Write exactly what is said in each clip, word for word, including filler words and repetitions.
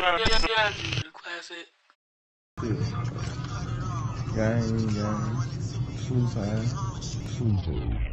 Yeah, classic. Gang, gang. Shoes high. Shoes high.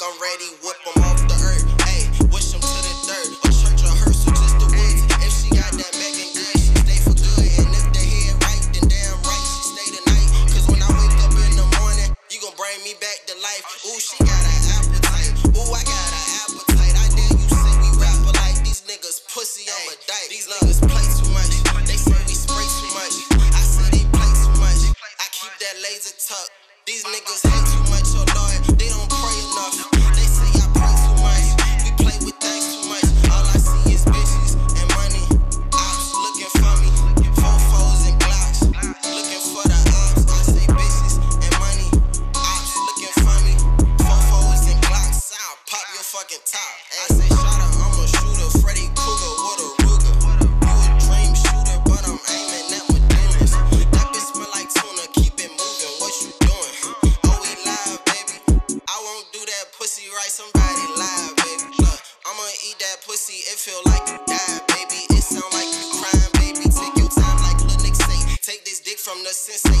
I'm ready, whip them off the earth. Ayy, wish them to the dirt. A church rehearsal, just the woods. If she got that back and good, she stay for good. And if the head right, then damn right, she stay the night. Cause when I wake up in the morning, you gon' bring me back to life. Ooh, she got an appetite. Ooh, I got an appetite. I dare you say we rapper like these niggas pussy, I'm a dyke. These niggas play too much. They say we spray too much. I say they play too much. I keep that laser tuck. These niggas hate too much, oh Lord. They don't pray enough. Somebody lie, baby. Look, I'ma eat that pussy. It feel like you died, baby. It sound like you crying, baby. Take your time, like Lil Nick say. Take this dick from the sensei.